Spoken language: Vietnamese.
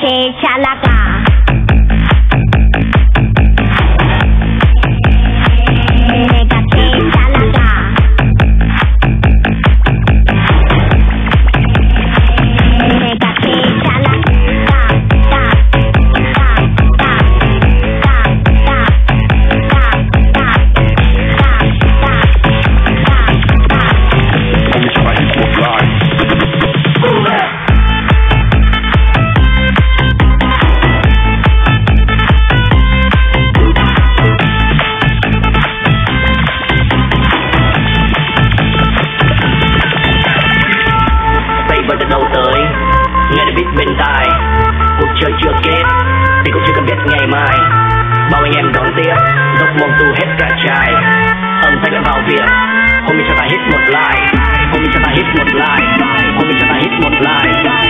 que chalaca. Nghe được biết bên tai cuộc chơi chưa kết thì cũng chưa cần biết ngày mai. Bao anh em đón tiếc dốc mồm tu hết cả chai. Âm thanh lại vào việc hôm nay cho ta hit một like, hôm nay cho ta hit một like, hôm nay cho ta hit một like.